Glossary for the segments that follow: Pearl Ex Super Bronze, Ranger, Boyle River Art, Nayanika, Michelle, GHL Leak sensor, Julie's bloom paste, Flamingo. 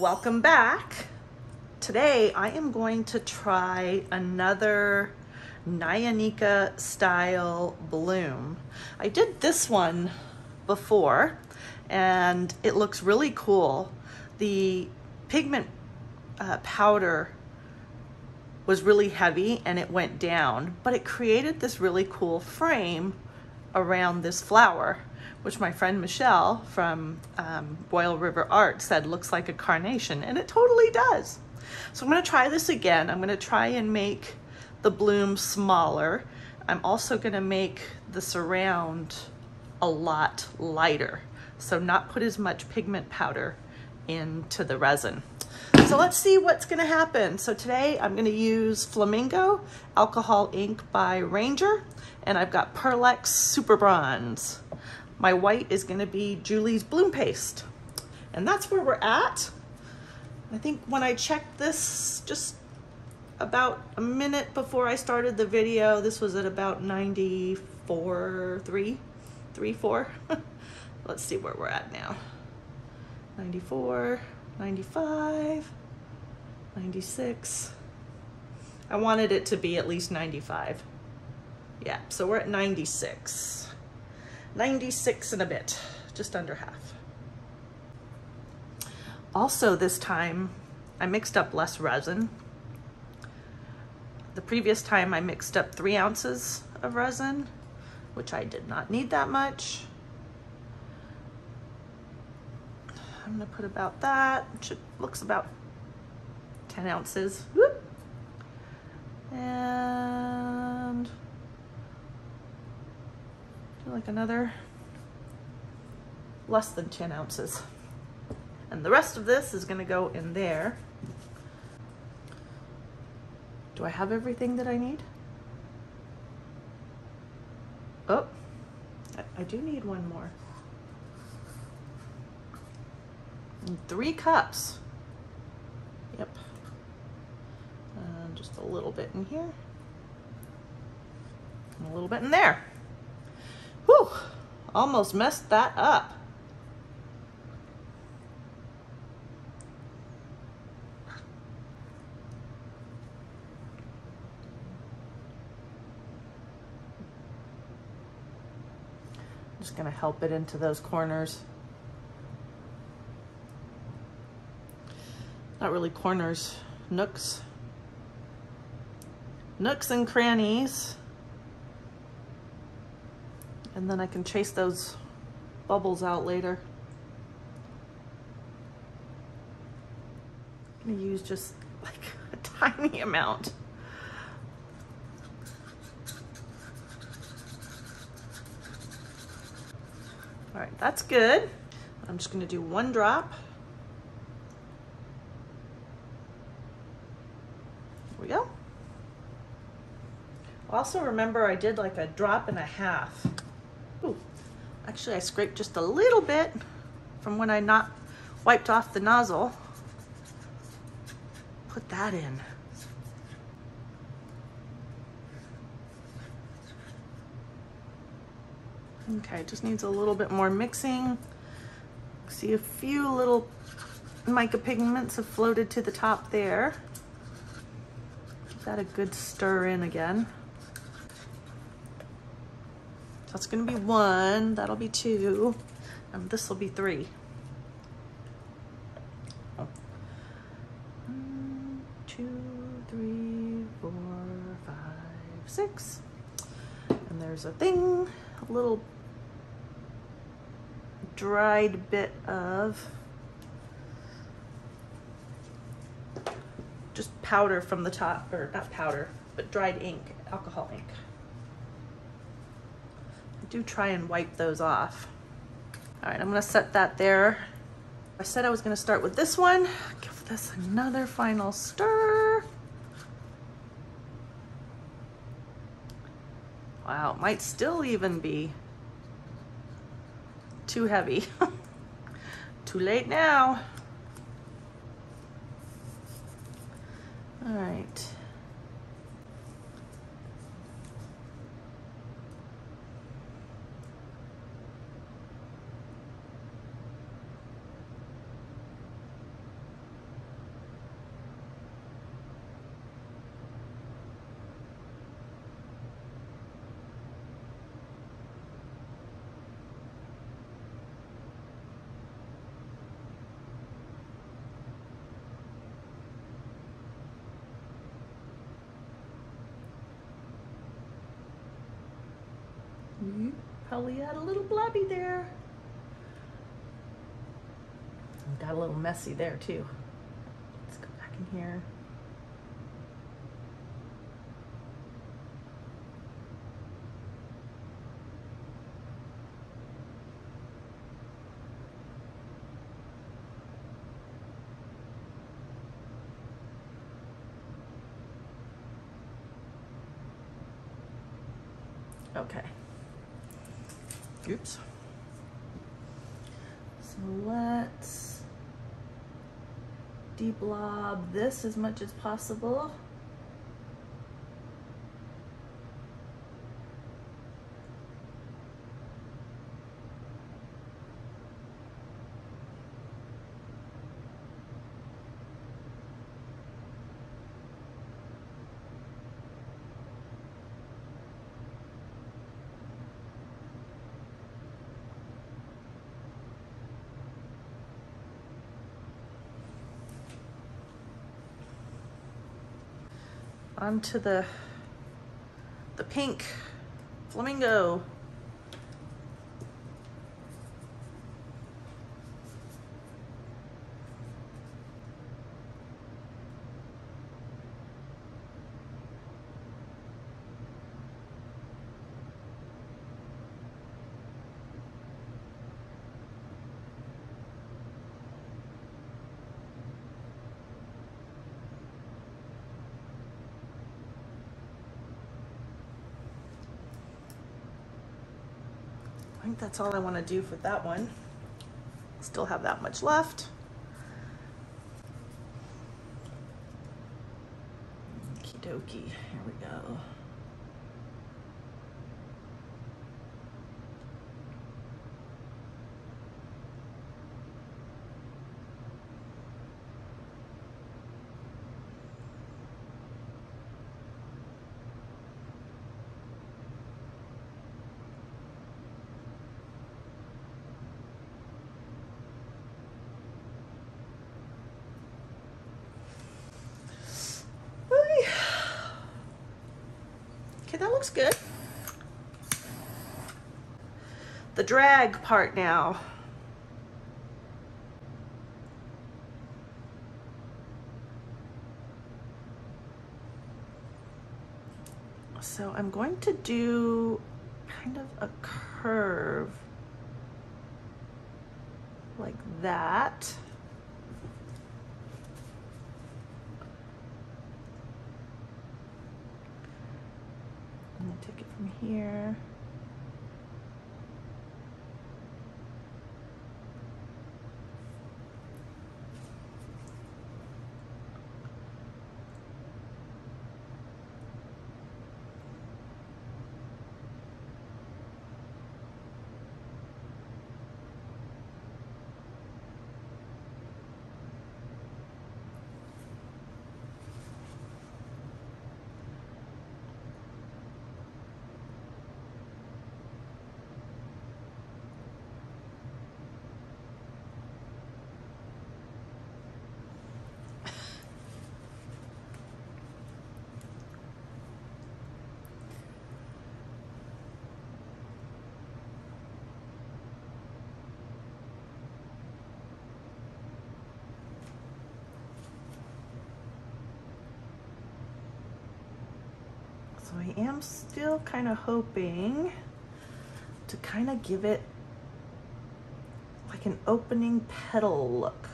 Welcome back. Today I am going to try another Nayanika style bloom. I did this one before and it looks really cool. The pigment powder was really heavy and it went down, but it created this really cool frame around this flower, which my friend Michelle from Boyle River Art said looks like a carnation, and it totally does. So I'm gonna try this again. I'm gonna try and make the bloom smaller. I'm also gonna make the surround a lot lighter, so not put as much pigment powder into the resin. So let's see what's gonna happen. So today I'm gonna use Flamingo alcohol ink by Ranger, and I've got Pearl Ex Super Bronze. My white is gonna be Julie's Bloom Paste. And that's where we're at. I think when I checked this just about a minute before I started the video, this was at about 94, 3, 4. Let's see where we're at now. 94, 95, 96. I wanted it to be at least 95. Yeah, so we're at 96. 96 and a bit, just under half. Also this time, I mixed up less resin. The previous time I mixed up 3 ounces of resin, which I did not need that much. I'm gonna put about that, which looks about 10 ounces. Whoop. And like another less than 10 ounces. And the rest of this is gonna go in there. Do I have everything that I need? Oh, I do need one more. 3 cups. Yep. Just a little bit in here. And a little bit in there. Whew, almost messed that up. I'm just gonna help it into those corners. Not really corners, nooks. Nooks and crannies. And then I can chase those bubbles out later. I'm gonna use just like a tiny amount. All right, that's good. I'm just gonna do 1 drop. There we go. Also remember I did like a 1.5 drops. Ooh, actually I scraped just a little bit from when I not wiped off the nozzle. Put that in. Okay, just needs a little bit more mixing. See a few little mica pigments have floated to the top there. Give that a good stir in again. That's gonna be 1, that'll be 2, and this will be 3. Oh. 1, 2, 3, 4, 5, 6. And there's a thing, a little dried bit of just powder from the top, or not powder, but dried ink, alcohol ink. Do try and wipe those off. All right, I'm gonna set that there. I said I was gonna start with this one. Give this another final stir. Wow, it might still even be too heavy. Too late now. All right. Probably had a little blobby there. Got a little messy there too. Let's go back in here. Okay. Oops. So let's de-blob this as much as possible. Onto the pink flamingo. I think that's all I want to do for that one. Still have that much left. Okie dokie, here we go. That looks good. The drag part now. So I'm going to do kind of a curve like that. Take it from here. So I am still kind of hoping to kind of give it like an opening petal look.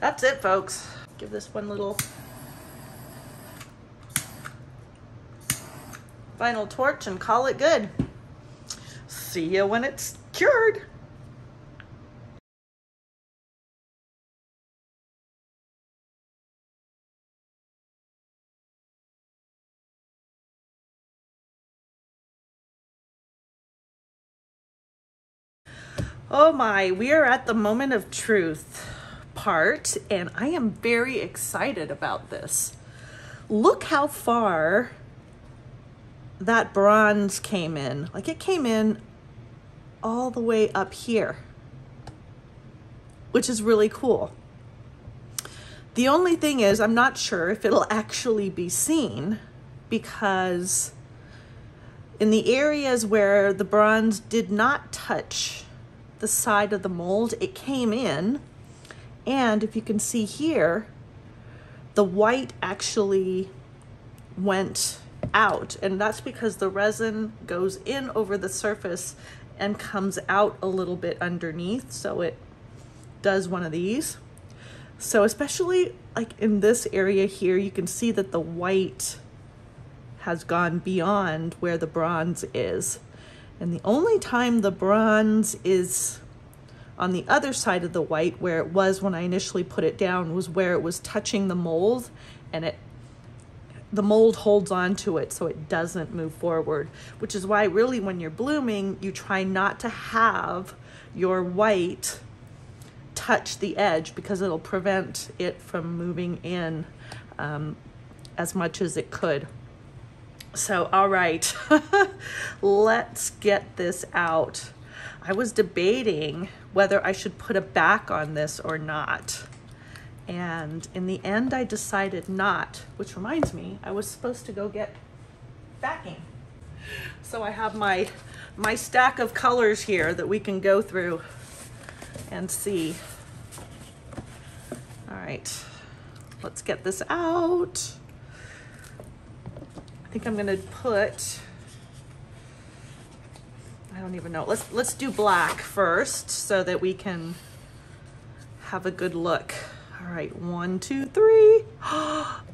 That's it, folks. Give this one little final torch and call it good. See you when it's cured. Oh my, we are at the moment of truth part, and I am very excited about this. Look how far that bronze came in. Like, it came in all the way up here, which is really cool. The only thing is, I'm not sure if it'll actually be seen, because in the areas where the bronze did not touch the side of the mold, it came in, and if you can see here, the white actually went out, and that's because the resin goes in over the surface and comes out a little bit underneath, so it does one of these. So especially like in this area here, you can see that the white has gone beyond where the bronze is. And the only time the bronze is on the other side of the white, where it was when I initially put it down, was where it was touching the mold, and the mold holds on to it so it doesn't move forward, which is why really when you're blooming, you try not to have your white touch the edge, because it'll prevent it from moving in as much as it could. So, all right, let's get this out. I was debating whether I should put a back on this or not. And in the end, I decided not, which reminds me, I was supposed to go get backing. So I have my stack of colors here that we can go through and see. All right, let's get this out. I think I'm gonna put, I don't even know, let's do black first so that we can have a good look. All right, 1, 2, 3.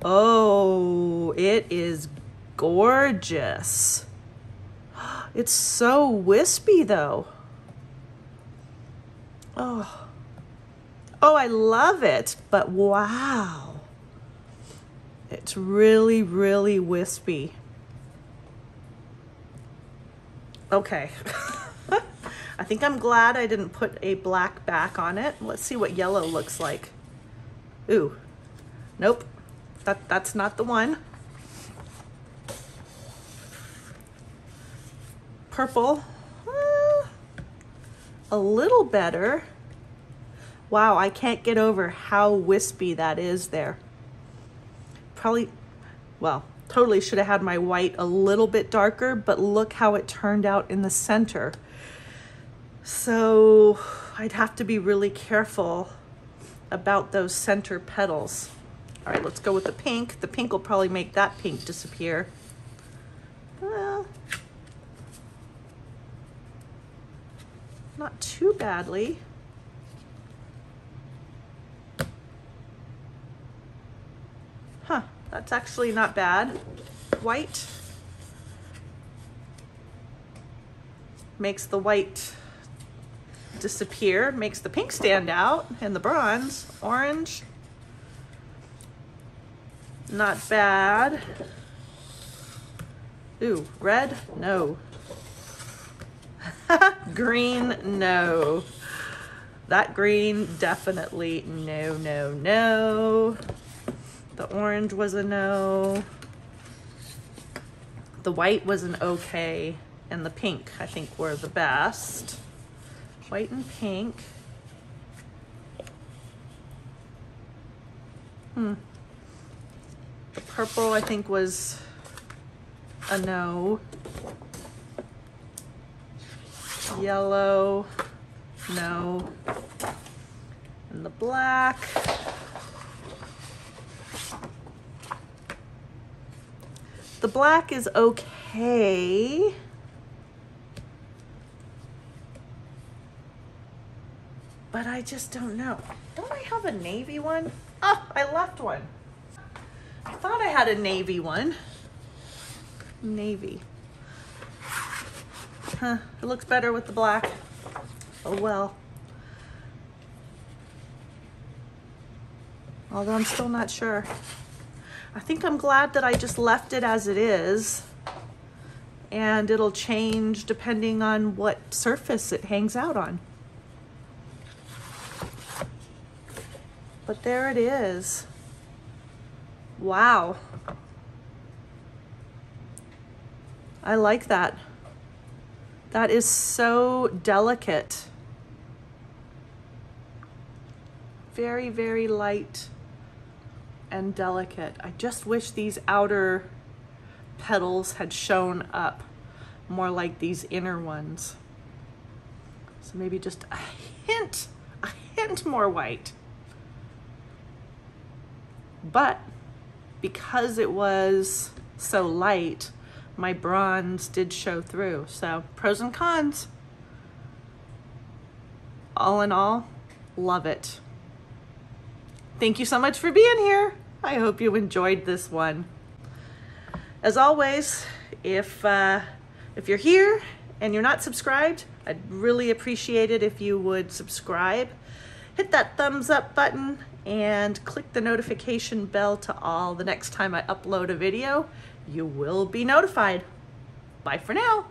Oh, it is gorgeous. It's so wispy though. Oh, I love it, but wow. It's really, really wispy. Okay. I think I'm glad I didn't put a black back on it. Let's see what yellow looks like. Ooh, nope, that's not the one. Purple, a little better. Wow, I can't get over how wispy that is there. Probably, well, totally should have had my white a little bit darker, but look how it turned out in the center. So I'd have to be really careful about those center petals. All right, let's go with the pink. The pink will probably make that pink disappear. Not too badly. That's actually not bad. White makes the white disappear, makes the pink stand out, and the bronze. Orange, not bad. Ooh, red, no. Green, no. That green, definitely no, no, no. The orange was a no. The white was an okay. And the pink, I think, were the best. White and pink. The purple, I think, was a no. Yellow, no. And the black. The black is okay. But I just don't know. Don't I have a navy one? Oh, I left one. I thought I had a navy one. Navy. Huh, it looks better with the black. Oh well. Although I'm still not sure. I think I'm glad that I just left it as it is, and it'll change depending on what surface it hangs out on. But there it is. Wow. I like that. That is so delicate. Very, very light and delicate. I just wish these outer petals had shown up more like these inner ones. So maybe just a hint more white. But because it was so light, my bronze did show through. So pros and cons. All in all, love it. Thank you so much for being here. I hope you enjoyed this one. As always, if you're here and you're not subscribed, I'd really appreciate it if you would subscribe. Hit that thumbs up button and click the notification bell to all. The next time I upload a video, you will be notified. Bye for now.